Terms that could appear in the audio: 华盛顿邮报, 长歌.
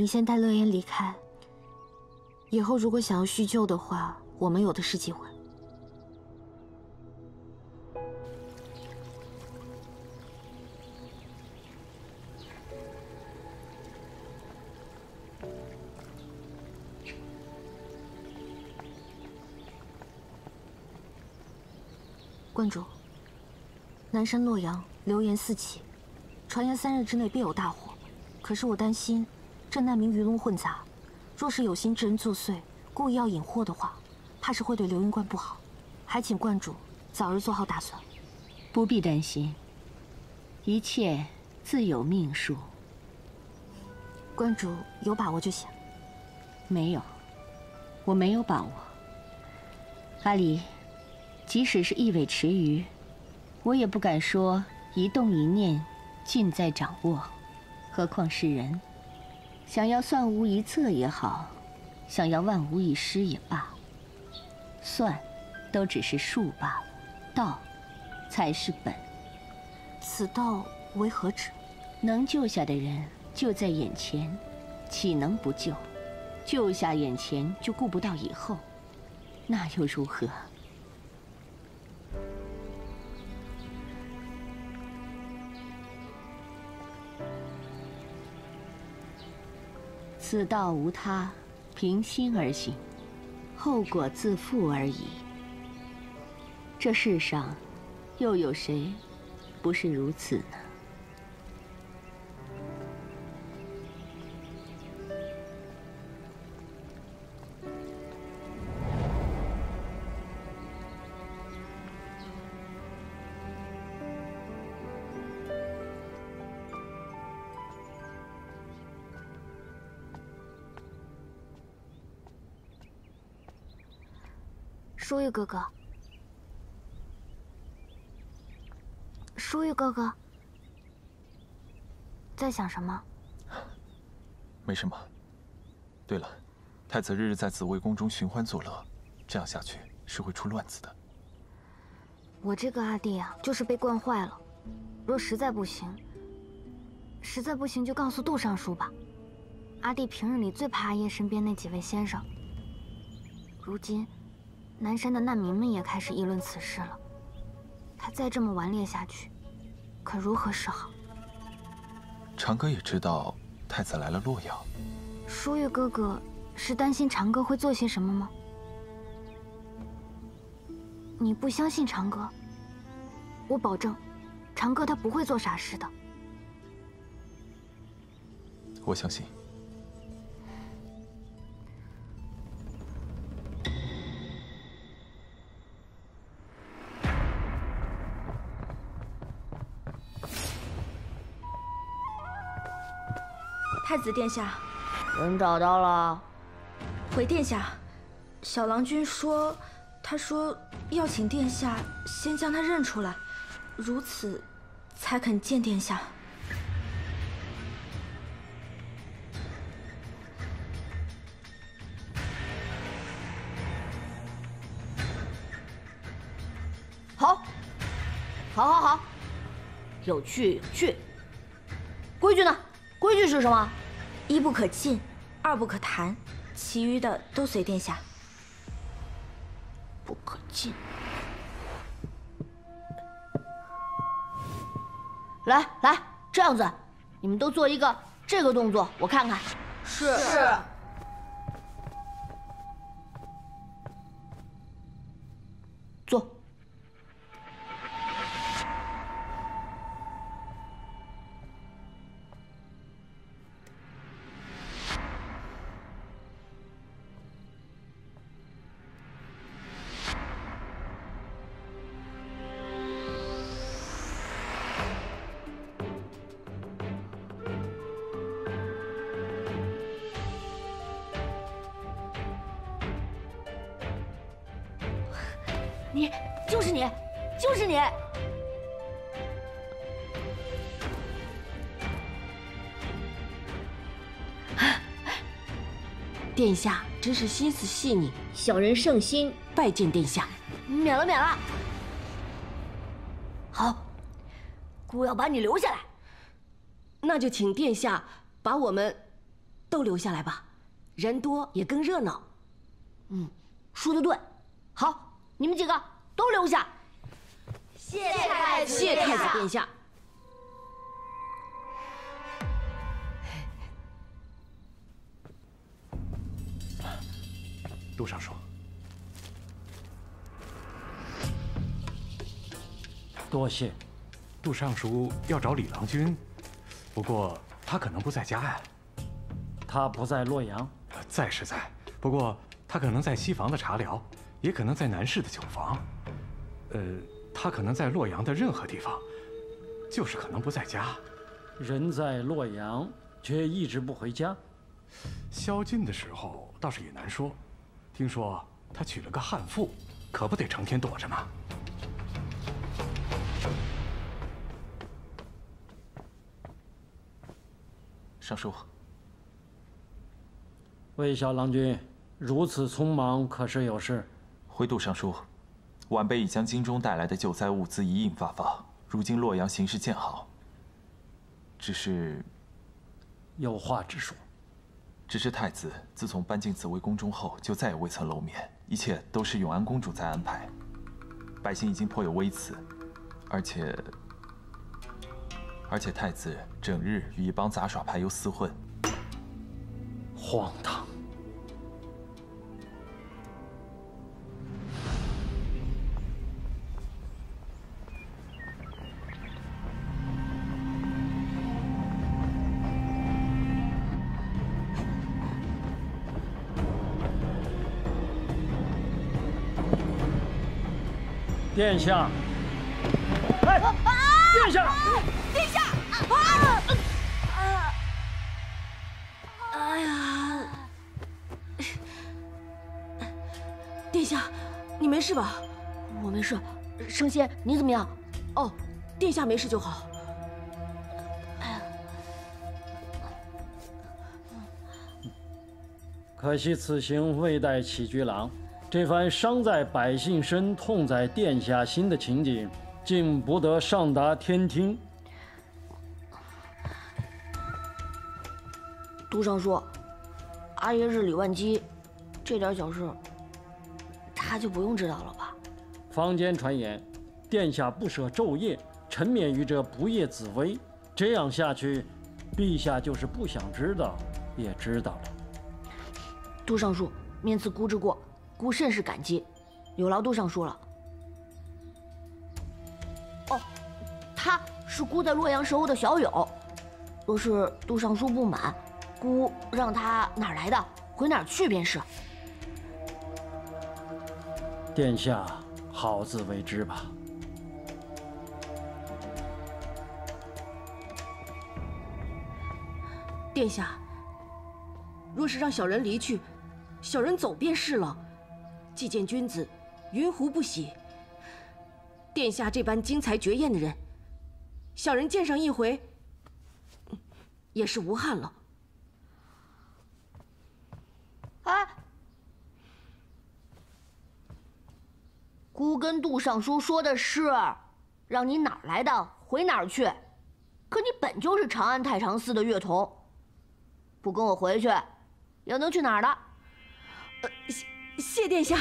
你先带乐言离开。以后如果想要叙旧的话，我们有的是机会。 观主，南山洛阳流言四起，传言3日之内必有大火。可是我担心，这难民鱼龙混杂，若是有心之人作祟，故意要引祸的话，怕是会对流云观不好。还请观主早日做好打算。不必担心，一切自有命数。观主有把握就行。没有，我没有把握。阿离。 即使是一尾池鱼，我也不敢说一动一念尽在掌握，何况是人。想要算无一策也好，想要万无一失也罢，算都只是术罢了，道才是本。此道为何止？能救下的人就在眼前，岂能不救？救下眼前就顾不到以后，那又如何？ 此道无他，平心而行，后果自负而已。这世上，又有谁不是如此呢？舒玉哥哥，舒玉哥哥，在想什么？没什么。对了，太子日日在紫薇宫中寻欢作乐，这样下去是会出乱子的。我这个阿弟啊，就是被惯坏了。若实在不行就告诉杜尚书吧。阿弟平日里最怕阿爷身边那几位先生，如今。 南山的难民们也开始议论此事了。他再这么顽劣下去，可如何是好？长歌也知道太子来了洛阳。舒玉哥哥是担心长歌会做些什么吗？你不相信长歌？我保证，长歌他不会做傻事的。我相信。 太子殿下，人找到了。回殿下，小郎君说，他说要请殿下先将他认出来，如此才肯见殿下。好，好，好，好，有趣，有趣。规矩呢？ 规矩是什么？一不可进，二不可谈，其余的都随殿下。不可进。来来，这样子，你们都做一个这个动作，我看看。是。是。做。 你就是你，就是你！殿下真是心思细腻，小人胜心，拜见殿下。免了，免了。好，姑要把你留下来，那就请殿下把我们都留下来吧，人多也更热闹。嗯，说得对。好，你们几个都留下。谢太子，谢太子殿下。杜尚书，多谢。杜尚书要找李郎君，不过他可能不在家呀。 他不在洛阳，在是在，不过他可能在西房的茶寮，也可能在南市的酒坊，他可能在洛阳的任何地方，就是可能不在家。人在洛阳，却一直不回家。宵禁的时候倒是也难说，听说他娶了个悍妇，可不得成天躲着吗？尚书。 魏小郎君如此匆忙，可是有事？回杜尚书，晚辈已将京中带来的救灾物资一应发放。如今洛阳形势渐好，只是有话直说。只是太子自从搬进紫薇宫中后，就再也未曾露面，一切都是永安公主在安排。百姓已经颇有微词，而且太子整日与一帮杂耍牌友厮混。 荒唐！殿下！哎，殿下！殿下！啊！ 哎呀，殿下，你没事吧？我没事。升仙，你怎么样？哦，殿下没事就好。可惜此行未带起居郎，这番伤在百姓身、痛在殿下心的情景，竟不得上达天听。 杜尚书，阿爷是李万基，这点小事，他就不用知道了吧？坊间传言，殿下不舍昼夜，沉湎于这不夜紫薇，这样下去，陛下就是不想知道，也知道了。杜尚书，面刺孤之过，孤甚是感激，有劳杜尚书了。哦，他是孤在洛阳时候的小友，若是杜尚书不满。 姑让他哪儿来的，回哪儿去便是。殿下，好自为之吧。殿下，若是让小人离去，小人走便是了。既见君子，云胡不喜？殿下这般精才绝艳的人，小人见上一回，也是无憾了。 哎，姑跟杜尚书说的是，让你哪儿来的回哪儿去，可你本就是长安太常寺的乐童，不跟我回去，又能去哪儿呢？谢殿下。